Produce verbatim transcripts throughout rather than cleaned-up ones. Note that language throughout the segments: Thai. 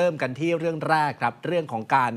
เริ่มกันที่เรื่องแรกครับเรื่องของการ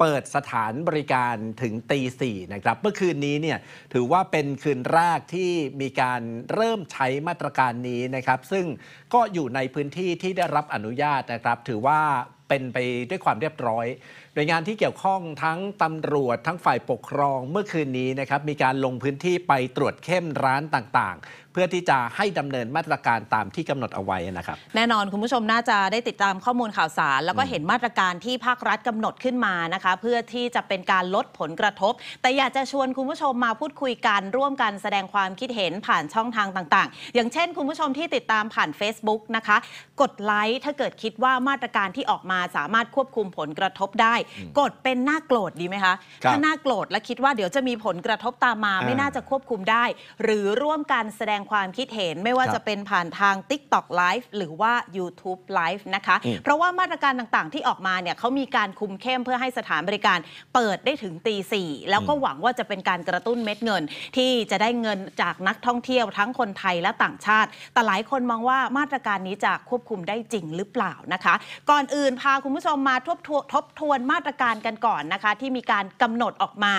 เปิดสถานบริการถึงตีสี่นะครับเมื่อคืนนี้เนี่ยถือว่าเป็นคืนแรกที่มีการเริ่มใช้มาตรการนี้นะครับซึ่งก็อยู่ในพื้นที่ที่ได้รับอนุญาตนะครับถือว่าเป็นไปด้วยความเรียบร้อยโดยงานที่เกี่ยวข้องทั้งตำรวจทั้งฝ่ายปกครองเมื่อคืนนี้นะครับมีการลงพื้นที่ไปตรวจเข้มร้านต่างๆเพื่อที่จะให้ดำเนินมาตรการตามที่กำหนดเอาไว้นะครับแน่นอนคุณผู้ชมน่าจะได้ติดตามข้อมูลข่าวสารแล้วก็เห็นมาตรการที่ภาครัฐกำหนดขึ้นมานะคะเพื่อที่จะเป็นการลดผลกระทบแต่อยากจะชวนคุณผู้ชมมาพูดคุยกันร่วมกันแสดงความคิดเห็นผ่านช่องทางต่างๆอย่างเช่นคุณผู้ชมที่ติดตามผ่าน Facebook นะคะกดไลค์ถ้าเกิดคิดว่ามาตรการที่ออกมาสามารถควบคุมผลกระทบได้กดเป็นน่าโกรธดีไหมคะถ้าน่าโกรธและคิดว่าเดี๋ยวจะมีผลกระทบตามมาไม่น่าจะควบคุมได้หรือร่วมกันแสดงความคิดเห็นไม่ว่าจะเป็นผ่านทาง TikTok Live หรือว่า YouTube Live นะคะเพราะว่ามาตรการต่างๆที่ออกมาเนี่ยเขามีการคุมเข้มเพื่อให้สถานบริการเปิดได้ถึงตีสี่แล้วก็หวังว่าจะเป็นการกระตุ้นเม็ดเงินที่จะได้เงินจากนักท่องเที่ยวทั้งคนไทยและต่างชาติแต่หลายคนมองว่ามาตรการนี้จะควบคุมได้จริงหรือเปล่านะคะก่อนอื่นพาคุณผู้ชมมาทบทวนทบทวนมาตรการกันก่อนนะคะที่มีการกำหนดออกมา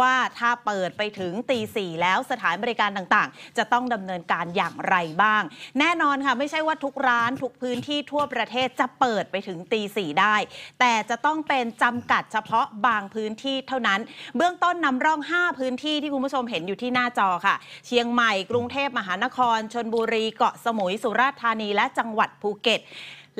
ว่าถ้าเปิดไปถึงตีสี่แล้วสถานบริการต่างๆจะต้องดำเนินการอย่างไรบ้างแน่นอนค่ะไม่ใช่ว่าทุกร้านทุกพื้นที่ทั่วประเทศจะเปิดไปถึงตีสี่ได้แต่จะต้องเป็นจำกัดเฉพาะบางพื้นที่เท่านั้นเบื้องต้นนำร่องห้าพื้นที่ที่คุณผู้ชมเห็นอยู่ที่หน้าจอค่ะเชียงใหม่กรุงเทพมหานครชลบุรีเกาะสมุยสุราษฎร์ธานีและจังหวัดภูเก็ต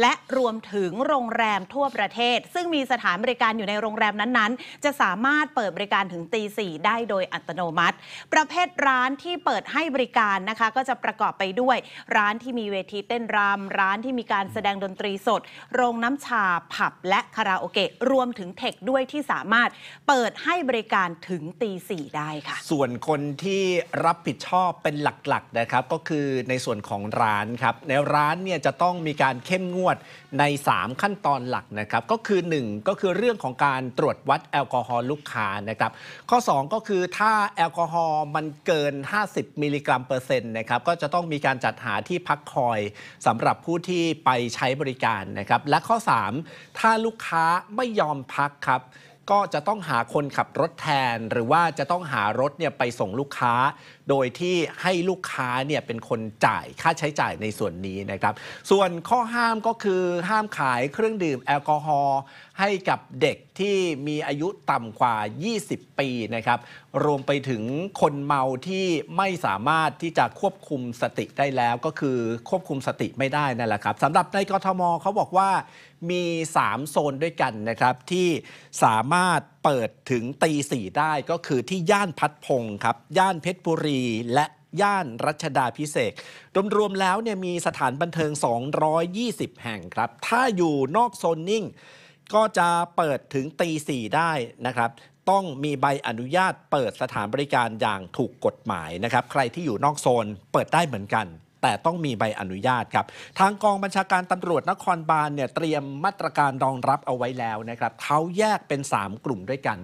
และรวมถึงโรงแรมทั่วประเทศซึ่งมีสถานบริการอยู่ในโรงแรมนั้นๆจะสามารถเปิดบริการถึงตีสี่ได้โดยอัตโนมัติประเภทร้านที่เปิดให้บริการนะคะก็จะประกอบไปด้วยร้านที่มีเวทีเต้นรำร้านที่มีการแสดงดนตรีสดโรงน้ำชาผับและคาราโอเกะรวมถึงเทคด้วยที่สามารถเปิดให้บริการถึงตีสี่ได้ค่ะส่วนคนที่รับผิดชอบเป็นหลักๆนะครับก็คือในส่วนของร้านครับในร้านเนี่ยจะต้องมีการเข้มงวดในสามขั้นตอนหลักนะครับก็คือหนึ่งก็คือเรื่องของการตรวจวัดแอลกอฮอล์ลูกค้านะครับข้อสองก็คือถ้าแอลกอฮอล์มันเกินห้าสิบมิลลิกรัมเปอร์เซ็นต์นะครับก็จะต้องมีการจัดหาที่พักคอยสำหรับผู้ที่ไปใช้บริการนะครับและข้อสามถ้าลูกค้าไม่ยอมพักครับก็จะต้องหาคนขับรถแทนหรือว่าจะต้องหารถเนี่ยไปส่งลูกค้าโดยที่ให้ลูกค้าเนี่ยเป็นคนจ่ายค่าใช้จ่ายในส่วนนี้นะครับส่วนข้อห้ามก็คือห้ามขายเครื่องดื่มแอลกอฮอล์ให้กับเด็กที่มีอายุต่ำกว่ายี่สิบปีนะครับรวมไปถึงคนเมาที่ไม่สามารถที่จะควบคุมสติได้แล้วก็คือควบคุมสติไม่ได้นั่นแหละครับสำหรับในกทมเขาบอกว่ามีสามโซนด้วยกันนะครับที่สามารถเปิดถึงตีสี่ได้ก็คือที่ย่านพัดพงศ์ครับย่านเพชรบุรีและย่านรัชดาภิเษกรวมๆแล้วเนี่ยมีสถานบันเทิงสองร้อยยี่สิบแห่งครับถ้าอยู่นอกโซนนิ่งก็จะเปิดถึงตีสี่ได้นะครับต้องมีใบอนุญาตเปิดสถานบริการอย่างถูกกฎหมายนะครับใครที่อยู่นอกโซนเปิดได้เหมือนกันแต่ต้องมีใบอนุญาตครับทางกองบัญชาการตำรวจนครบาลเนี่ยเตรียมมาตรการรองรับเอาไว้แล้วนะครับเขาแยกเป็นสามกลุ่มด้วยกัน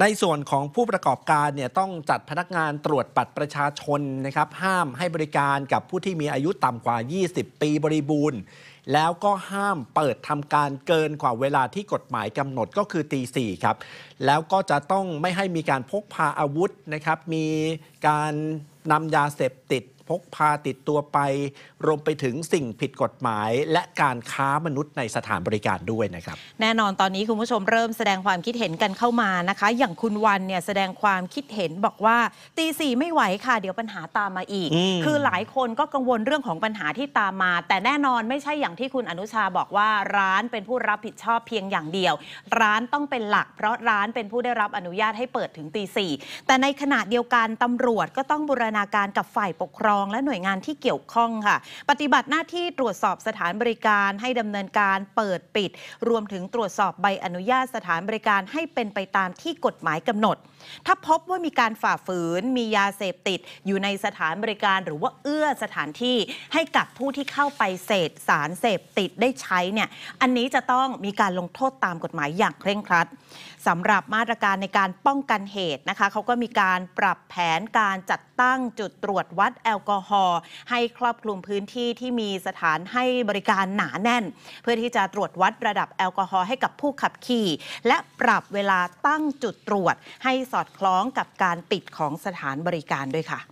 ในส่วนของผู้ประกอบการเนี่ยต้องจัดพนักงานตรวจบัตรประชาชนนะครับห้ามให้บริการกับผู้ที่มีอายุต่ำกว่ายี่สิบปีบริบูรณ์แล้วก็ห้ามเปิดทำการเกินกว่าเวลาที่กฎหมายกำหนดก็คือตีสี่ครับแล้วก็จะต้องไม่ให้มีการพกพาอาวุธนะครับมีการนำยาเสพติดพกพาติดตัวไปรวมไปถึงสิ่งผิดกฎหมายและการค้ามนุษย์ในสถานบริการด้วยนะครับแน่นอนตอนนี้คุณผู้ชมเริ่มแสดงความคิดเห็นกันเข้ามานะคะอย่างคุณวันเนี่ยแสดงความคิดเห็นบอกว่าตีสี่ไม่ไหวค่ะเดี๋ยวปัญหาตามมาอีกคือหลายคนก็กังวลเรื่องของปัญหาที่ตามมาแต่แน่นอนไม่ใช่อย่างที่คุณอนุชาบอกว่าร้านเป็นผู้รับผิดชอบเพียงอย่างเดียวร้านต้องเป็นหลักเพราะร้านเป็นผู้ได้รับอนุญาตให้เปิดถึงตีสี่แต่ในขณะเดียวกันตำรวจก็ต้องบูรณาการกับฝ่ายปกครองและหน่วยงานที่เกี่ยวข้องค่ะปฏิบัติหน้าที่ตรวจสอบสถานบริการให้ดำเนินการเปิดปิดรวมถึงตรวจสอบใบอนุญาตสถานบริการให้เป็นไปตามที่กฎหมายกำหนดถ้าพบว่ามีการฝ่าฝืนมียาเสพติดอยู่ในสถานบริการหรือว่าเอื้อสถานที่ให้กับผู้ที่เข้าไปเสพสารเสพติดได้ใช้เนี่ยอันนี้จะต้องมีการลงโทษตามกฎหมายอย่างเคร่งครัดสำหรับมาตรการในการป้องกันเหตุนะคะเขาก็มีการปรับแผนการจัดตั้งจุดตรวจวัดแอลกอ อฮอล์ให้ครอบคลุมพื้นที่ที่มีสถานให้บริการหนาแน่นเพื่อที่จะตรวจวัดระดับแอลกอฮอล์ให้กับผู้ขับขี่และปรับเวลาตั้งจุดตรวจให้สอดคล้องกับการปิดของสถานบริการด้วยค่ะ